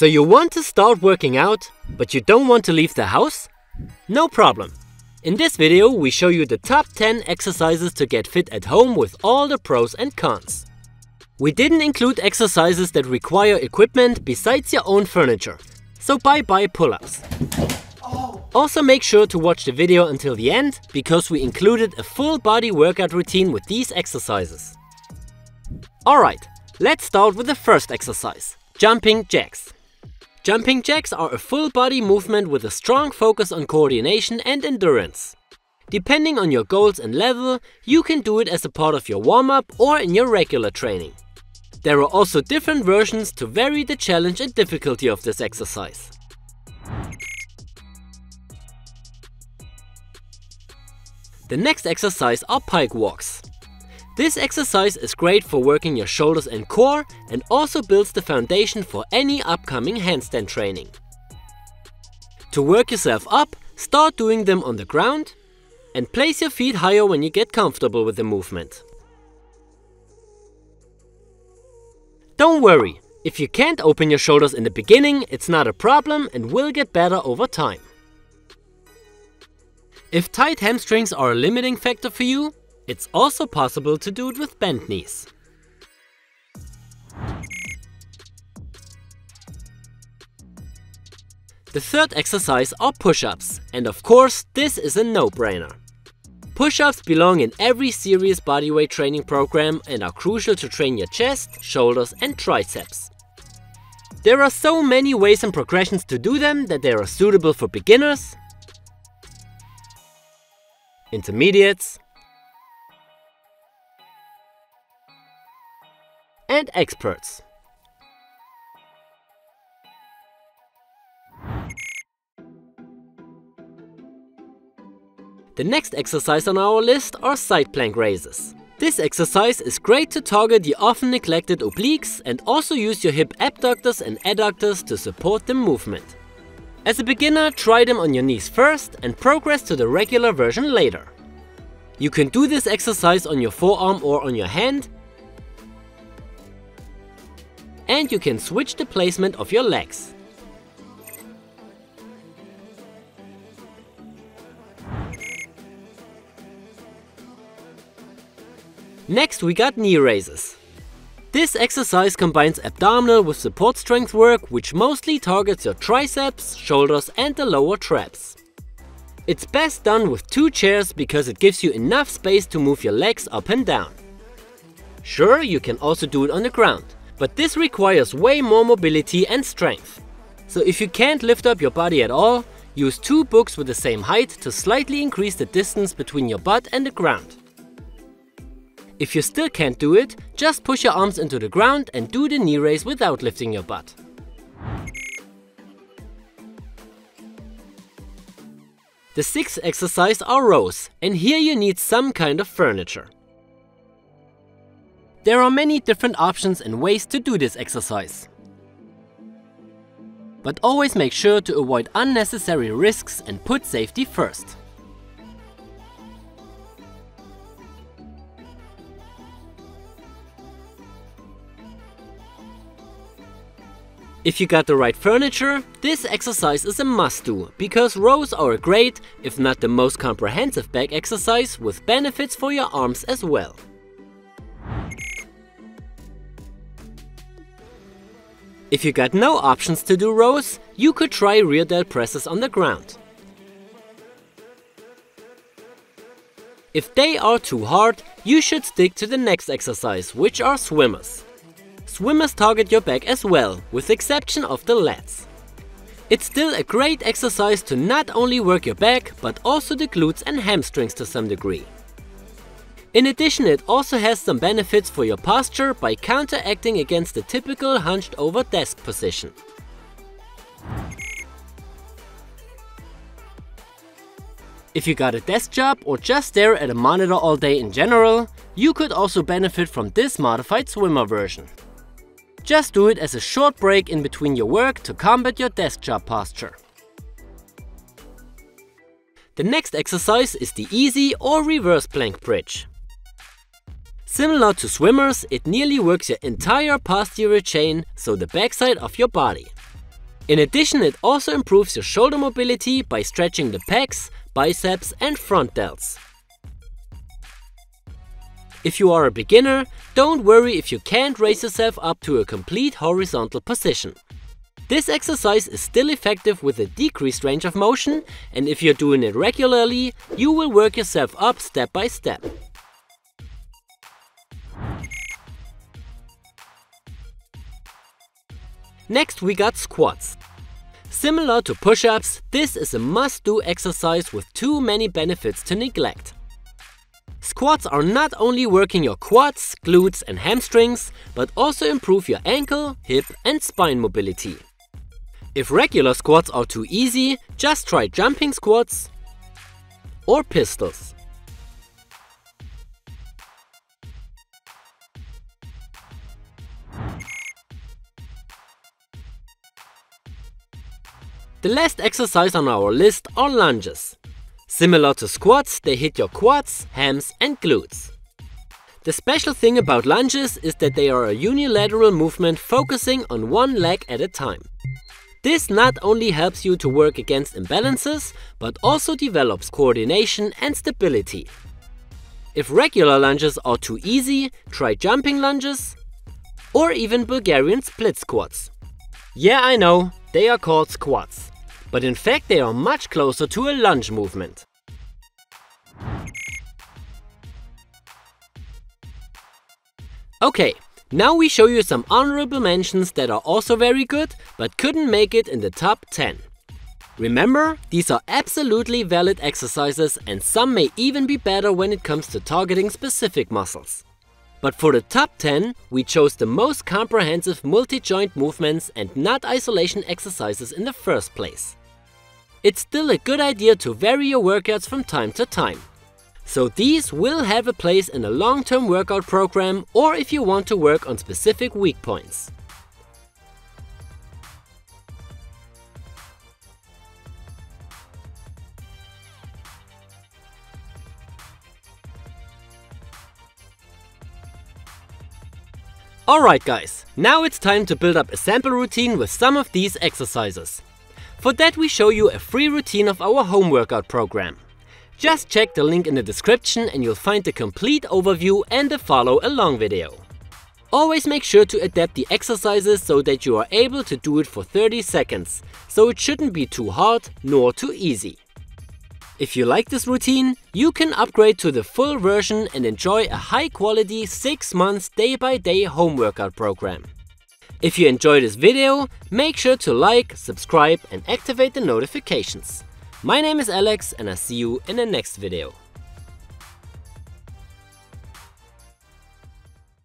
So you want to start working out, but you don't want to leave the house? No problem. In this video we show you the top 10 exercises to get fit at home with all the pros and cons. We didn't include exercises that require equipment besides your own furniture, so bye-bye pull-ups. Also make sure to watch the video until the end, because we included a full body workout routine with these exercises. Alright, let's start with the first exercise, jumping jacks. Jumping jacks are a full body movement with a strong focus on coordination and endurance. Depending on your goals and level, you can do it as a part of your warm-up or in your regular training. There are also different versions to vary the challenge and difficulty of this exercise. The next exercise are pike walks. This exercise is great for working your shoulders and core and also builds the foundation for any upcoming handstand training. To work yourself up, start doing them on the ground and place your feet higher when you get comfortable with the movement. Don't worry, if you can't open your shoulders in the beginning, it's not a problem and will get better over time. If tight hamstrings are a limiting factor for you, it's also possible to do it with bent knees. The third exercise are push-ups, and of course this is a no-brainer. Push-ups belong in every serious bodyweight training program and are crucial to train your chest, shoulders and triceps. There are so many ways and progressions to do them that they are suitable for beginners, intermediates and experts. The next exercise on our list are side plank raises. This exercise is great to target the often neglected obliques and also use your hip abductors and adductors to support the movement. As a beginner, try them on your knees first and progress to the regular version later. You can do this exercise on your forearm or on your hand, and you can switch the placement of your legs. Next we got knee raises. This exercise combines abdominal with support strength work, which mostly targets your triceps, shoulders and the lower traps. It's best done with two chairs because it gives you enough space to move your legs up and down. Sure, you can also do it on the ground, but this requires way more mobility and strength. So if you can't lift up your body at all, use two books with the same height to slightly increase the distance between your butt and the ground. If you still can't do it, just push your arms into the ground and do the knee raise without lifting your butt. The sixth exercise are rows, and here you need some kind of furniture. There are many different options and ways to do this exercise, but always make sure to avoid unnecessary risks and put safety first. If you got the right furniture, this exercise is a must-do, because rows are a great, if not the most comprehensive back exercise with benefits for your arms as well. If you got no options to do rows, you could try rear delt presses on the ground. If they are too hard, you should stick to the next exercise, which are swimmers. Swimmers target your back as well, with the exception of the lats. It's still a great exercise to not only work your back, but also the glutes and hamstrings to some degree. In addition, it also has some benefits for your posture by counteracting against the typical hunched over desk position. If you got a desk job or just stare at a monitor all day in general, you could also benefit from this modified swimmer version. Just do it as a short break in between your work to combat your desk job posture. The next exercise is the easy or reverse plank bridge. Similar to swimmers, it nearly works your entire posterior chain, so the backside of your body. In addition, it also improves your shoulder mobility by stretching the pecs, biceps and front delts. If you are a beginner, don't worry if you can't raise yourself up to a complete horizontal position. This exercise is still effective with a decreased range of motion, and if you're doing it regularly, you will work yourself up step by step. Next we got squats. Similar to push-ups, this is a must-do exercise with too many benefits to neglect. Squats are not only working your quads, glutes and hamstrings, but also improve your ankle, hip and spine mobility. If regular squats are too easy, just try jumping squats or pistols. The last exercise on our list are lunges. Similar to squats, they hit your quads, hams and glutes. The special thing about lunges is that they are a unilateral movement focusing on one leg at a time. This not only helps you to work against imbalances, but also develops coordination and stability. If regular lunges are too easy, try jumping lunges or even Bulgarian split squats. Yeah, I know, they are called squats, but in fact they are much closer to a lunge movement. Okay, now we show you some honorable mentions that are also very good, but couldn't make it in the top 10. Remember, these are absolutely valid exercises and some may even be better when it comes to targeting specific muscles. But for the top 10, we chose the most comprehensive multi-joint movements and not isolation exercises in the first place. It's still a good idea to vary your workouts from time to time. So these will have a place in a long-term workout program or if you want to work on specific weak points. Alright guys, now it's time to build up a sample routine with some of these exercises. For that we show you a free routine of our home workout program. Just check the link in the description and you'll find the complete overview and the follow along video. Always make sure to adapt the exercises so that you are able to do it for 30 seconds, so it shouldn't be too hard nor too easy. If you like this routine, you can upgrade to the full version and enjoy a high-quality 6-month day-by-day home workout program. If you enjoyed this video, make sure to like, subscribe and activate the notifications. My name is Alex and I see you in the next video.